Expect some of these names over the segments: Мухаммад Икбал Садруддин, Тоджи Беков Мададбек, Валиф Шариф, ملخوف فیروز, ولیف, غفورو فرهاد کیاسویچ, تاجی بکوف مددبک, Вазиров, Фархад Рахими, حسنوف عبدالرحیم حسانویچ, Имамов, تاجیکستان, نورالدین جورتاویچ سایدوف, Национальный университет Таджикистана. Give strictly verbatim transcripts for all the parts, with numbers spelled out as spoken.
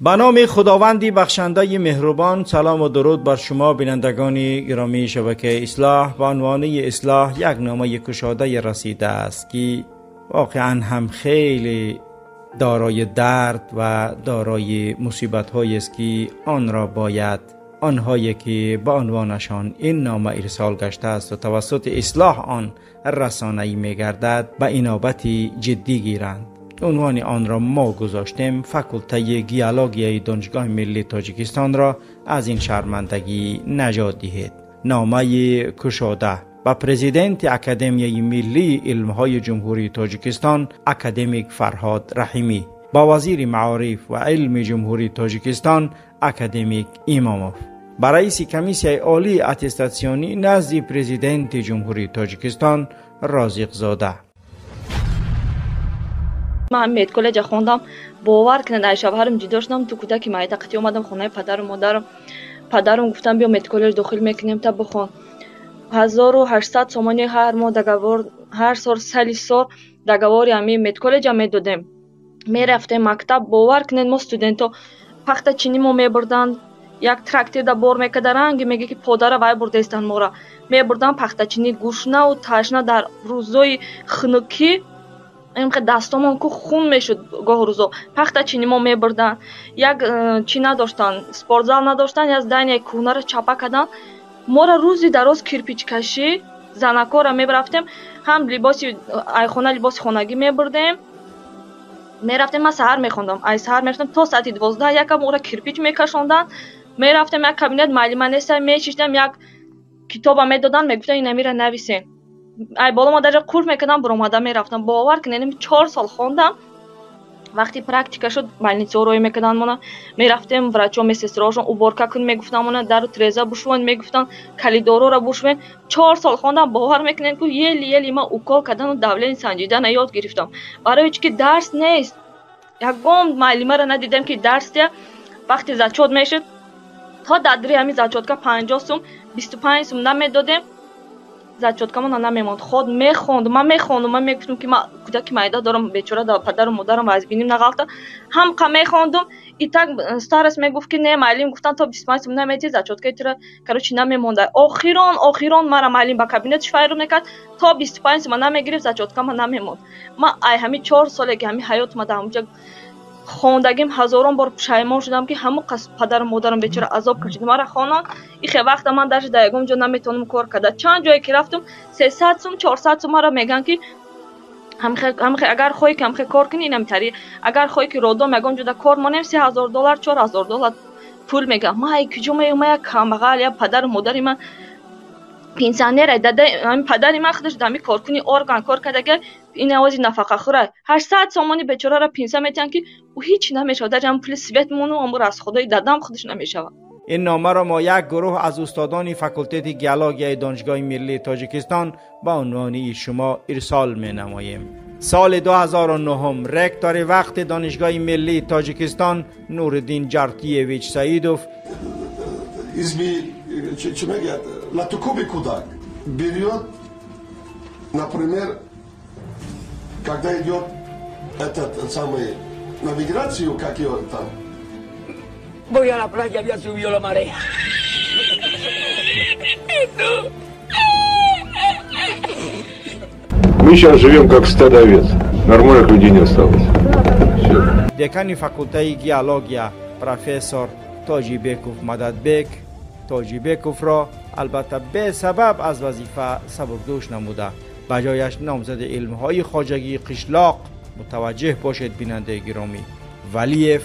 به نام خداوندی بخشنده مهربان. سلام و درود بر شما بینندگان گرامی شبکه اصلاح. بانوانه اصلاح یک نامه کشاده رسیده است که واقعا هم خیلی دارای درد و دارای مصیبت هایی است که آن را باید آنهایی که به عنوانشان این نامه ارسال گشته است و توسط اصلاح آن رسانه‌ای می‌گردد به اینابت جدی گیرند. عنوان آن را ما گذاشتیم: فاکولته گیالوگیای دانشگاه ملی تاجیکستان را از این شرمندگی نجات دهید. نامه کشاده با پرزیدنت اکادمی ملی علم‌های جمهوری تاجیکستان اکادمیک فرهاد رحیمی، با وزیر معارف و علم جمهوری تاجیکستان اکادمیک ایماموف، با رئیس کمیسیای عالی اتستاسیونی نزد پرزیدنت جمهوری تاجیکستان رازق زاده. من میت کالج خوندم، باور کنید ای شوهرم جداشتم تو کودکی منطقه اومدم خونه پدر و مادرم. پدرم گفتم بیا میت کالج داخل میکنیم تا بخون. هزار و هشتصد سومانی هر ماه دگاور، هر سال سالی سال دگاوری امی میت کالج هم میدادیم. میرفتیم مکتب، باور کنید ما استودنتو پخت چینی مو میبردند. یک تراکتور دا بار میکردند، میگه که پدر وای برده استن ما را میبردند پخت چینی گوشنه و تاشنه در روزای خنکی. اینکه دستامون که خون میشد گاه روزا پخت چینی ما میبردن. یک چی نداشتن، سپورتزال نداشتن، از دنیا کونه را چاپا کردن. ما را روزی در روز کرپیچ کشی زنکا را میبرفتیم، هم لباس ایخونه لباس خونگی میبردیم. میرفتیم، من سحر میخوندم، ای سحر میرفتم تا ساعت دوازده یکم ما را کرپیچ میکشوندن. میرفتیم یک کابینت معلمانه سر میشیشتم، یک کتاب میدادن میگفتن این میره نویسین. ای بالا مادر کورس میکردم، برآمده میرفتم. باور کنید چهار سال خوندم. وقتی پراکتیکا شد بالنیچو روی میکردن مانا، میرفتیم وراچو میسستراشون اوبورکا کن میگفتن مانا، درو تریزا بوشون میگفتن، کالیدورو را بوشون. چهار سال خوندم. باور میکنین که یلی یلی ما اوکول کردن و دولین سنجیدن یاد گرفتم. برای چی که درس نیست. یگم معلم را ندیدم که درس ده. وقتی زاچوت میشد تا دادری همین زاچوت کا پنجاه سوم بیست و پنج سوم نمیدادم. зачёткамон намемонд. Худ мехонд, ман мехондам, ман мегуфтам ки ман кӯдаки майда дорам, бечора да падару модарам аз биним нагалта. Ҳам қа мехондам. И так старост мегуфт ки не, маълим гуфтанд то بیست و پنج сум наметӣ, зачёткатира короче намемонда. Охирон, охирон мара маълим ба кабинеташ файрон мекард, то بیست و پنج сум намегирифт, зачёткамон намемонд. Ман ай ҳами چهار солеги ҳами ҳаёт мада ҳамҷа خوندگیم هزاران بار پشیمان شدم که همون قصد پدر و مادرم بیچاره عذاب کشید. مرا خوانند. این خیلی وقت من درش دیگم جا نمیتونم کار کرد. چند جایی که رفتم سیصد سوم چهارصد سوم مرا میگن که هم اگر خواهی که هم کار کنی اینم تری، اگر خواهی که رادو میگم جدا کار مونیم سه هزار دلار چهار هزار دلار پول میگم. ما کجا میگم ما کمبغل یا پدر و مادر من пенсионер داده. من پدری من خودش دمی کارکنی ارگان کار کرده که این اوازی نفقه خوره. هشتصد سومانی بیچاره را پنسیون میتن که او هیچ نمیشه. درجم پول سویت مونو امور از خدای دادم خودش نمیشه. این نامه را ما یک گروه از استادان فاکولته گیالوگیای دانشگاه ملی تاجیکستان با عنوان شما ارسال مینماییم. سال دو هزار و نه رکتور وقت دانشگاه ملی تاجیکستان نورالدین جورتاویچ سایدوف اسمی چه میگه لاتوکوبی کودک بیاد، например, когда идет этот самый навигацию, как ее там. Voy a la playa, había subido la marea. Мы сейчас живем как стадо овец. Нормальных людей не осталось. Декан факультета геологии профессор Тоджи Беков Мададбек тоجی بکوف را البته به سبب از وظیفه سبکدوش نموده، به جایش نامزد علمهای خواجگی قشلاق. متوجه باشید بیننده گرامی، ولیف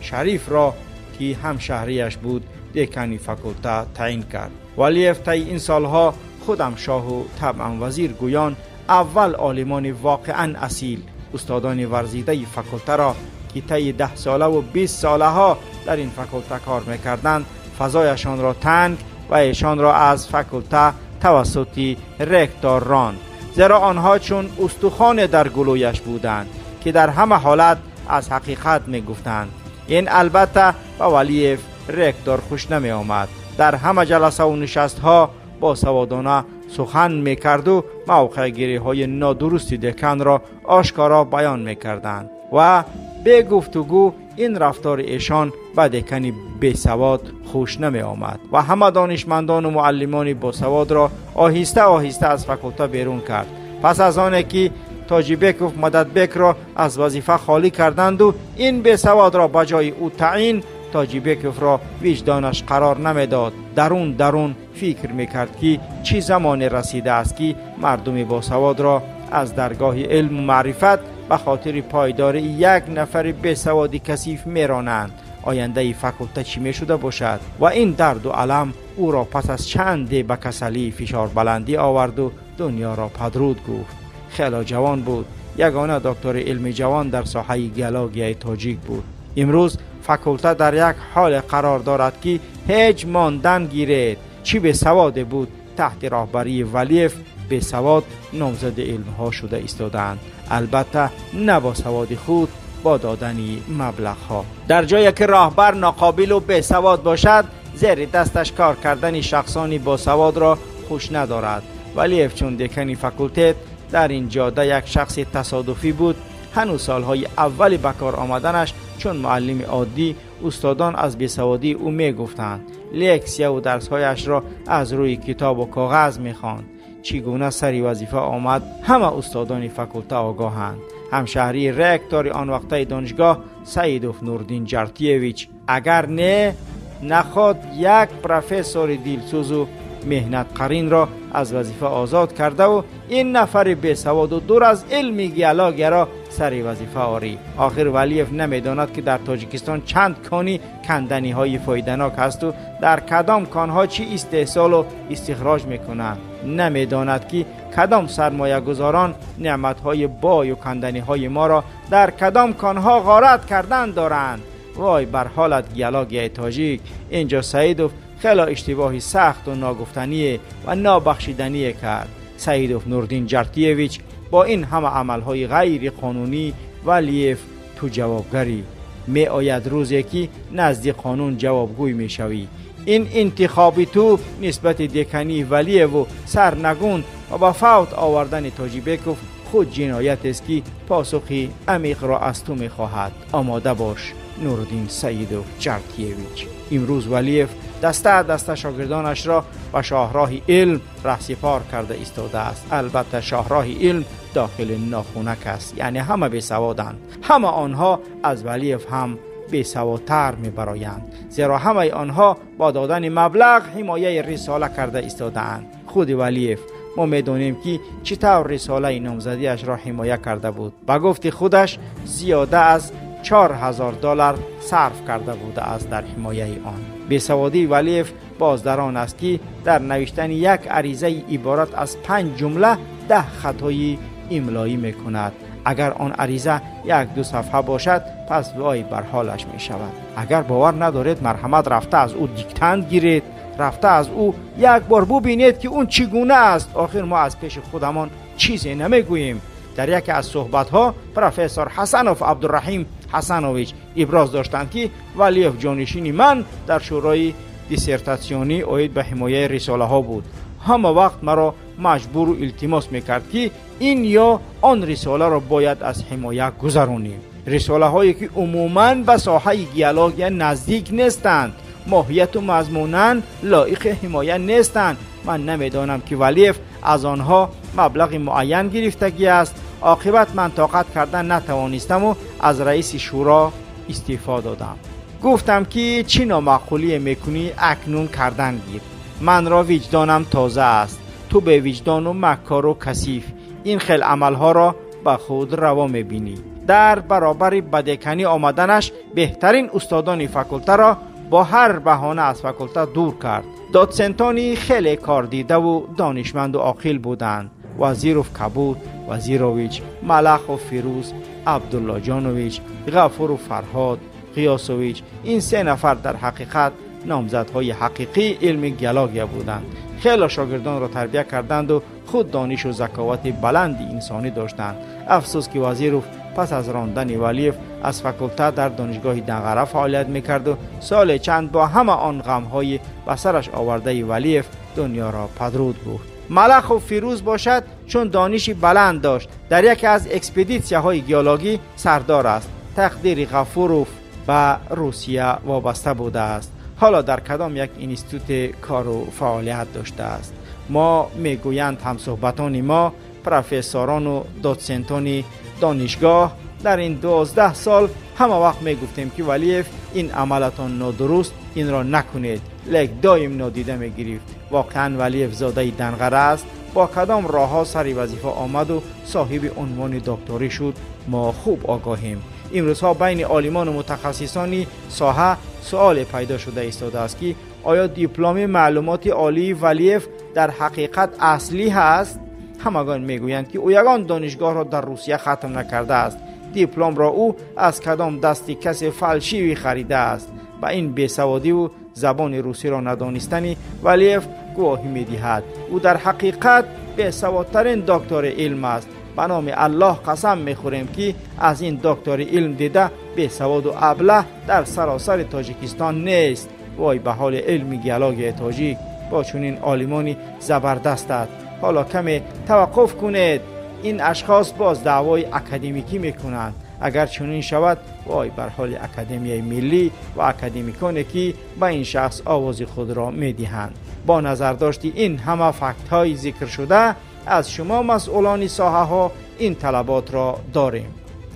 شریف را که همشهریش بود دکان فاکولته تعیین کرد. ولیف طی این سالها خودم شاه و طبعا وزیر گویان اول عالمان واقعا اصیل استادان ورزیده فاکولته را که طی ده ساله و بیست ساله ها در این فاکولته کار میکردند فضایشان را تنگ و ایشان را از فاکولته توسط رکتور راند، زیرا آنها چون استخوان در گلویش بودند که در همه حالت از حقیقت می گفتند. این البته به ولیف رکتور خوش نمی آمد. در همه جلسه و نشست ها با سوادانه سخن می کرد و موقع گیری های نادرست دکان را آشکارا بیان می کردند و به گفتگو این رفتار ایشان به دکن بیسواد خوش نمی آمد و همه دانشمندان و معلمان باسواد را آهسته آهسته از فاکولته بیرون کرد. پس از آن که تاجی بکوف مددبک را از وظیفه خالی کردند و این بیسواد را به جای او تعیین، تاجی بکوف را وجدانش قرار نمیداد. درون درون فکر میکرد که چه زمان رسیده است که مردم باسواد را از درگاه علم و معرفت به خاطر پایداری یک نفر بیسواد کثیف میرانند. آینده فاکولته چی میشده باشد؟ و این درد و علم او را پس از چند دی به کسلی فشار بلندی آورد و دنیا را پدرود گفت. خیلی جوان بود، یگانه دکتر علم جوان در ساحه گیولوژی تاجیک بود. امروز فاکولته در یک حال قرار دارد که هیچ ماندن گیرید. چی بیسواد بود تحت راهبری ولیف بیسواد نامزد علمها شده ایستادند، البته نه با سواد خود با دادنی مبلغ ها. در جایی که راهبر ناقابل و بیسواد باشد، زیر دستش کار کردن شخصانی با سواد را خوش ندارد. ولی افچون دکن فاکولته در این جاده یک شخص تصادفی بود. هنوز سالهای اولی به کار آمدنش چون معلم عادی، استادان از بیسوادی او میگفتند. لکسیه و درسهایش را از روی کتاب و کاغذ میخواند. چگونه سری وظیفه آمد همه استادان فاکولته آگاهند. همشهری رکتور آن وقته دانشگاه سعیدوف نوردین جرتیویچ، اگر نه نخواد یک پروفسور دلسوز و مهنت قرین را از وظیفه آزاد کرده و این نفر بیسواد و دور از علم گیولوژی را سری وظیفه آری. آخر ولیف نمیداند که در تاجیکستان چند کانی کندنی های فایدناک هست و در کدام کانها چی استحصال و استخراج میکنند. نمیداند که کدام سرمایه گذاران نعمت های بای و کندنی های ما را در کدام کانها غارت کردن دارند. وای بر حالت گیولوژی تاجیک. اینجا سعیدوف خیلی اشتباهی سخت و ناگفتنی و نابخشیدنی کرد. سعیدوف نوردین جرتیویچ با این همه عملهای غیر قانونی ولیف تو جوابگری. می آید روزی که نزد قانون جوابگوی می شوی. این انتخابی تو نسبت دکنی ولیف و سرنگون و با فوت آوردن تاجی بکوف خود جنایت است که پاسخی عمیق را از تو می خواهد. آماده باش نوردین سعیدوف جرتیویچ. امروز ولیف دسته دسته شاگردانش را به شاهراه علم رهسپار کرده ایستاده است. البته شاهراه علم داخل ناخونک است، یعنی همه بیسوادند. همه آنها از ولیف هم بیسوادتر میبرایند، زیرا همه آنها با دادن مبلغ حمایه رساله کرده ایستاده‌اند. خود ولیف ما میدونیم که چطور رساله نامزدیش را حمایه کرده بود. به گفت خودش زیاده از چهار هزار دلار صرف کرده بوده است در حمایه آن. بیسوادی ولیف باز در آن است که در نوشتن یک عریضه عبارت از پنج جمله ده خطای املایی میکند. اگر آن عریضه یک دو صفحه باشد پس وای بر حالش می شود. اگر باور ندارید مرحمت رفته از او دیکتند گیرید، رفته از او یک بار ببینید که اون چگونه است. آخر ما از پیش خودمان چیزی نمیگوییم. در یکی از صحبت‌ها پروفسور حسنوف عبدالرحیم حسانویچ ابراز داشتند که ولیف جانشین من در شورای دیسرتاسیونی اوید به حمایه رساله ها بود. همه وقت مرا مجبور و التماس میکرد که این یا آن رساله را باید از حمایه گذرانیم. رساله هایی که عموماً به ساحه گیولوژی نزدیک نیستند، ماهیت و مضموناً لایق حمایه نیستند. من نمیدانم که ولیف از آنها مبلغ معین گرفتگی است. عاقبت من طاقت کردن نتوانستم و از رئیس شورا استعفا دادم. گفتم که چی نامعقولی میکنی اکنون کردن گیر. من را وجدانم تازه است، تو به وجدان و مکار و کثیف این خیل عملها را به خود روا میبینی. در برابر بدکنی آمدنش بهترین استادان فاکولته را با هر بهانه از فاکولته دور کرد. دادستانی خیلی کار دیده و دانشمند و عاقل بودند. وزیروف کبود، وزیرویچ، ملخوف فیروز، عبدالله جانویچ، غفورو فرهاد کیاسویچ، این سه نفر در حقیقت نامزدهای حقیقی علم گیولوژی بودند. خیلی شاگردان را تربیت کردند و خود دانش و ذکاوت بلند انسانی داشتند. افسوس که وزیروف پس از راندن ولیف از فاکولته در دانشگاه دنقره فعالیت میکرد و سال چند با همه آن غمهای به سرش آورده ولیف دنیا را پدرود گفت. ملخوف فیروز باشد چون دانشی بلند داشت، در یکی از اکسپدیسیاهای گیولوژی سردار است. تقدیر غفورو به روسیه وابسته بوده است. حالا در کدام یک اینستیتوت کار و فعالیت داشته است؟ ما میگویند همصحبتان ما پروفسوران و دوسنتان دانشگاه در این دوازده سال همه وقت میگفتیم که ولیف این عملتان نادرست، این را نکنید، لیک دایم نادیده میگرفت. واقعا ولیف زاده دنغره است. با کدام راه ها سری وظیفه آمد و صاحب عنوان دکتری شد ما خوب آگاهیم. امروز ها بین عالمان و متخصصانی ساحه سؤال پیدا شده ایستاده است که آیا دیپلم معلومات عالی ولیف در حقیقت اصلی هست؟ همگان میگویند که او یگان دانشگاه را در روسیه ختم نکرده است. دیپلم را او از کدام دست کسی فالشیوی خریده است؟ با این بیسوادی و زبان روسی را ندانستنی ولیف گواهی میدهد. او در حقیقت بیسوادترین دکتر علم است. به نام الله قسم میخوریم که از این دکتر علم دیده بیسواد و ابله در سراسر تاجیکستان نیست. وای به حال علم گیالاگی تاجیک با چنین عالمانی زبردست است. حالا کمی توقف کنید. این اشخاص باز دعوای اکادمیکی میکنند. اگر چنین شود وای بر حال اکادمی ملی و اکادمیکانی که به این شخص آواز خود را میدهند. با نظر داشتی این همه فکت های ذکر شده از شما مسئولان ساحه ها این طلبات را داریم.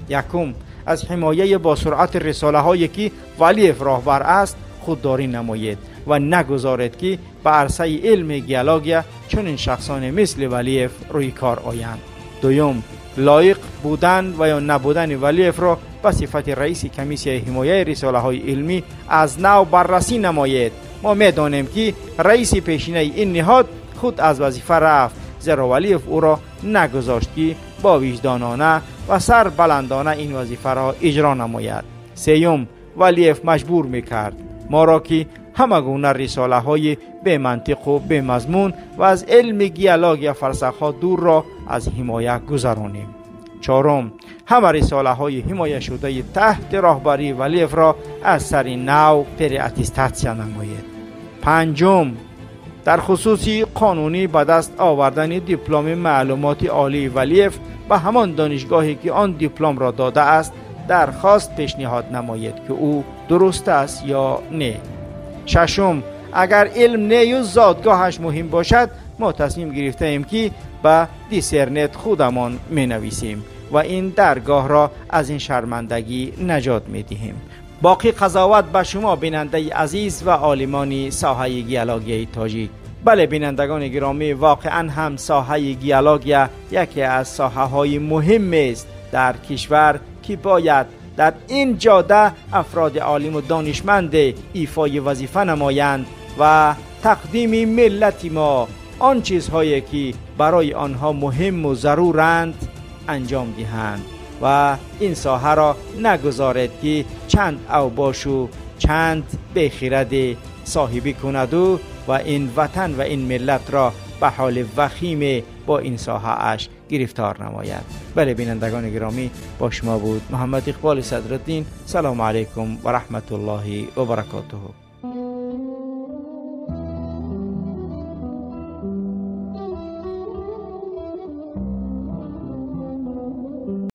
یکم، از حمایه با سرعت رساله هایی که ولیف راهبر است خودداری نمایید و نگذارید که به عرصه علم گیالاگی چنین شخصان مثل ولیف روی کار آیند. دوم، لایق بودن و یا نبودن ولیف را به صفت رئیس کمیسیه حمایه رساله های علمی از نو بررسی نمایید. ما میدانیم که رئیس پیشینه این نهاد خود از وظیفه رفت، زیرا ولیف او را نگذاشت که با وجدانانه و سر بلندانه این وظیفه را اجرا نماید. سیوم، ولیف مجبور میکرد ما را که همگونه رساله های به منطق و به مضمون و از علم گیالاگی فلسفه دور را از حمایه گذرانیم. چهارم، همه رساله های حمایه شده تحت راهبری ولیف را از سر نو پر اتستاسیا نمایید. پنجم، در خصوص قانونی به دست آوردن دیپلم معلومات عالی ولیف به همان دانشگاهی که آن دیپلم را داده است درخواست پیشنهاد نمایید که او درست است یا نه. ششم، اگر علم نه یا زادگاهش مهم باشد ما تصمیم گرفته ایم که به دیسرنت خودمان می نویسیم و این درگاه را از این شرمندگی نجات می دهیم. باقی قضاوت به شما بیننده عزیز و عالمانی ساحه گیالاگی تاجیک. بله بینندگان گرامی، واقعا هم ساحه گیالاگی یکی از ساحه های مهم است در کشور که باید در این جاده افراد عالم و دانشمند ایفای وظیفه نمایند و تقدیم ملت ما آن چیزهایی که برای آنها مهم و ضرورند انجام دهند و این ساحه را نگذارد که چند اوباش و چند بیخیرد صاحبی کند و این وطن و این ملت را به حال وخیم با این ساحه اش گرفتار نماید. بله بینندگان گرامی، با شما بود محمد اقبال صدرالدین. سلام علیکم و رحمت الله و برکاته.